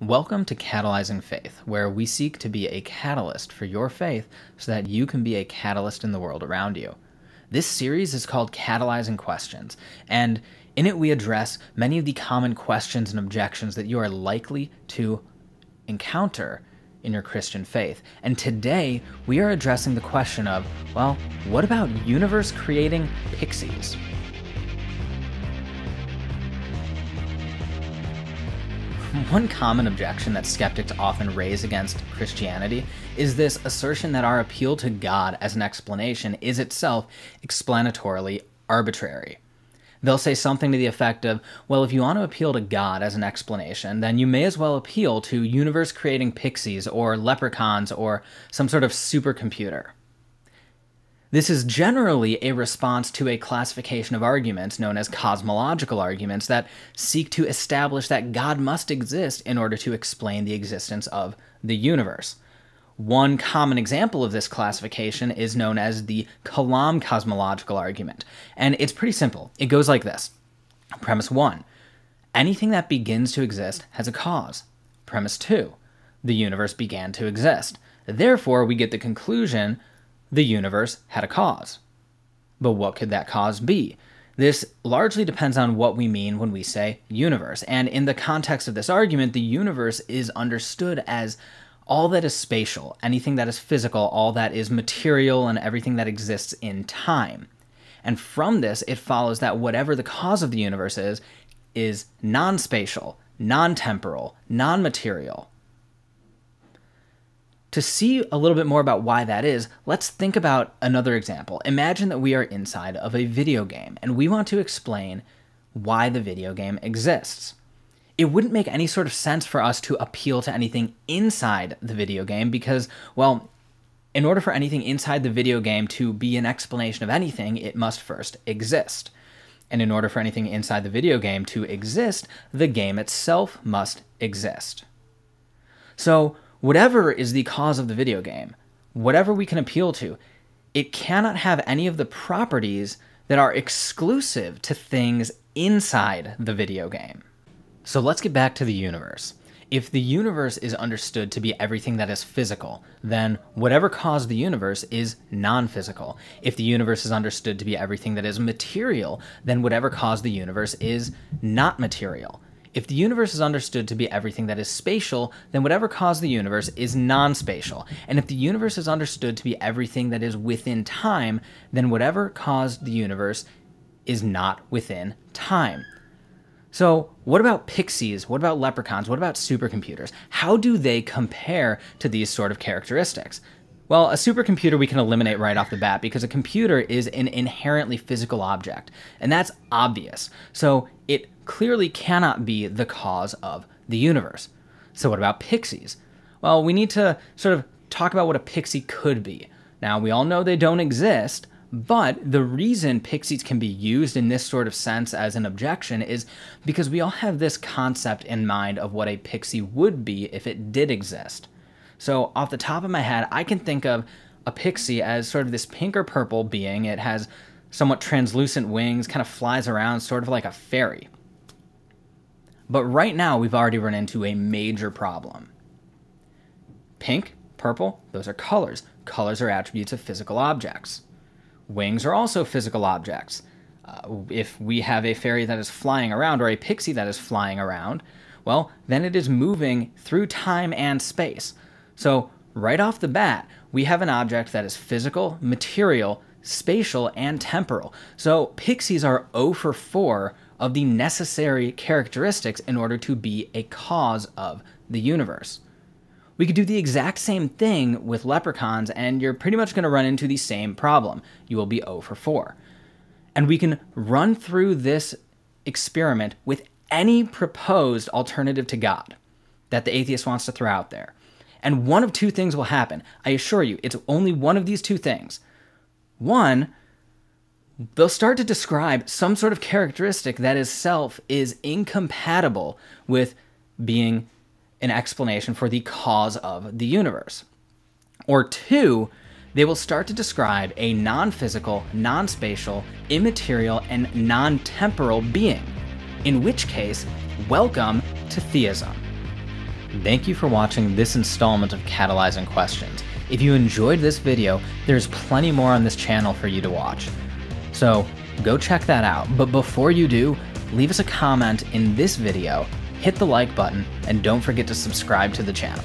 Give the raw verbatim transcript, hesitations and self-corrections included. Welcome to Catalyzing Faith, where we seek to be a catalyst for your faith so that you can be a catalyst in the world around you. This series is called Catalyzing Questions, and in it we address many of the common questions and objections that you are likely to encounter in your Christian faith. And today we are addressing the question of, well, what about universe-creating pixies? One common objection that skeptics often raise against Christianity is this assertion that our appeal to God as an explanation is itself explanatorily arbitrary. They'll say something to the effect of, well, if you want to appeal to God as an explanation, then you may as well appeal to universe-creating pixies or leprechauns or some sort of supercomputer. This is generally a response to a classification of arguments known as cosmological arguments that seek to establish that God must exist in order to explain the existence of the universe. One common example of this classification is known as the Kalam cosmological argument, and it's pretty simple. It goes like this. Premise one, anything that begins to exist has a cause. Premise two, the universe began to exist. Therefore, we get the conclusion the universe had a cause. But what could that cause be? This largely depends on what we mean when we say universe, and in the context of this argument, the universe is understood as all that is spatial, anything that is physical, all that is material, and everything that exists in time. And from this, it follows that whatever the cause of the universe is, is non-spatial, non-temporal, non-material. To see a little bit more about why that is, let's think about another example. Imagine that we are inside of a video game, and we want to explain why the video game exists. It wouldn't make any sort of sense for us to appeal to anything inside the video game because, well, in order for anything inside the video game to be an explanation of anything, it must first exist. And in order for anything inside the video game to exist, the game itself must exist. So, whatever is the cause of the video game, whatever we can appeal to, it cannot have any of the properties that are exclusive to things inside the video game. So let's get back to the universe. If the universe is understood to be everything that is physical, then whatever caused the universe is non-physical. If the universe is understood to be everything that is material, then whatever caused the universe is not material. If the universe is understood to be everything that is spatial, then whatever caused the universe is non-spatial. And if the universe is understood to be everything that is within time, then whatever caused the universe is not within time. So what about pixies? What about leprechauns? What about supercomputers? How do they compare to these sort of characteristics? Well, a supercomputer we can eliminate right off the bat because a computer is an inherently physical object, and that's obvious. So it clearly cannot be the cause of the universe. So what about pixies? Well, we need to sort of talk about what a pixie could be. Now, we all know they don't exist, but the reason pixies can be used in this sort of sense as an objection is because we all have this concept in mind of what a pixie would be if it did exist. So off the top of my head, I can think of a pixie as sort of this pink or purple being. It has somewhat translucent wings, kind of flies around, sort of like a fairy. But right now, we've already run into a major problem. Pink, purple, those are colors. Colors are attributes of physical objects. Wings are also physical objects. Uh, if we have a fairy that is flying around or a pixie that is flying around, well, then it is moving through time and space. So right off the bat, we have an object that is physical, material, spatial, and temporal. So pixies are zero for four of the necessary characteristics in order to be a cause of the universe. We could do the exact same thing with leprechauns, and you're pretty much going to run into the same problem. You will be zero for four. And we can run through this experiment with any proposed alternative to God that the atheist wants to throw out there. And one of two things will happen. I assure you, it's only one of these two things. One, they'll start to describe some sort of characteristic that itself is incompatible with being an explanation for the cause of the universe. Or two, they will start to describe a non-physical, non-spatial, immaterial, and non-temporal being, in which case, welcome to theism. Thank you for watching this installment of Catalyzing Questions. If you enjoyed this video, there's plenty more on this channel for you to watch. So go check that out. But before you do, leave us a comment in this video, hit the like button, and don't forget to subscribe to the channel.